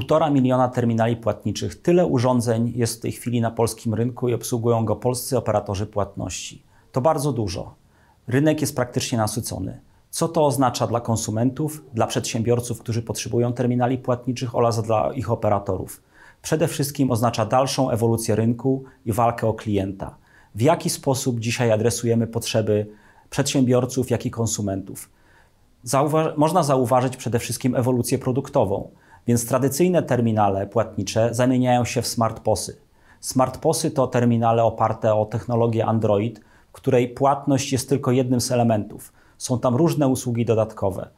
1,5 miliona terminali płatniczych. Tyle urządzeń jest w tej chwili na polskim rynku i obsługują go polscy operatorzy płatności. To bardzo dużo. Rynek jest praktycznie nasycony. Co to oznacza dla konsumentów, dla przedsiębiorców, którzy potrzebują terminali płatniczych oraz dla ich operatorów? Przede wszystkim oznacza dalszą ewolucję rynku i walkę o klienta. W jaki sposób dzisiaj adresujemy potrzeby przedsiębiorców, jak i konsumentów? Można zauważyć przede wszystkim ewolucję produktową, więc tradycyjne terminale płatnicze zamieniają się w smart POSy. Smart POSy to terminale oparte o technologię Android, w której płatność jest tylko jednym z elementów. Są tam różne usługi dodatkowe.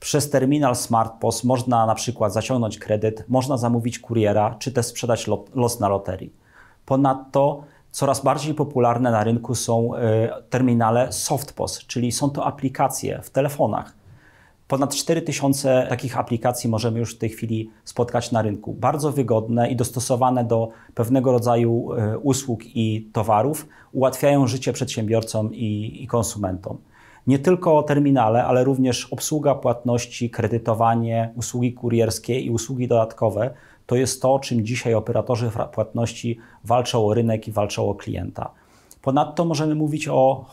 Przez terminal smart POS można na przykład zaciągnąć kredyt, można zamówić kuriera, czy też sprzedać los na loterii. Ponadto coraz bardziej popularne na rynku są terminale soft POS, czyli są to aplikacje w telefonach. Ponad 4000 takich aplikacji możemy już w tej chwili spotkać na rynku. Bardzo wygodne i dostosowane do pewnego rodzaju usług i towarów, ułatwiają życie przedsiębiorcom i konsumentom. Nie tylko terminale, ale również obsługa płatności, kredytowanie, usługi kurierskie i usługi dodatkowe to jest to, czym dzisiaj operatorzy płatności walczą o rynek i walczą o klienta. Ponadto możemy mówić o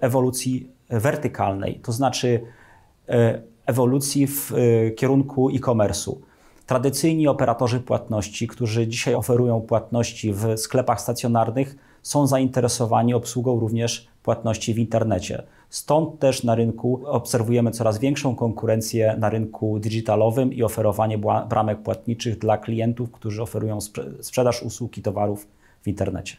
ewolucji wertykalnej, to znaczy ewolucji w kierunku e-commerce'u. Tradycyjni operatorzy płatności, którzy dzisiaj oferują płatności w sklepach stacjonarnych, są zainteresowani obsługą również płatności w internecie. Stąd też na rynku obserwujemy coraz większą konkurencję na rynku digitalowym i oferowanie bramek płatniczych dla klientów, którzy oferują sprzedaż usług i towarów w internecie.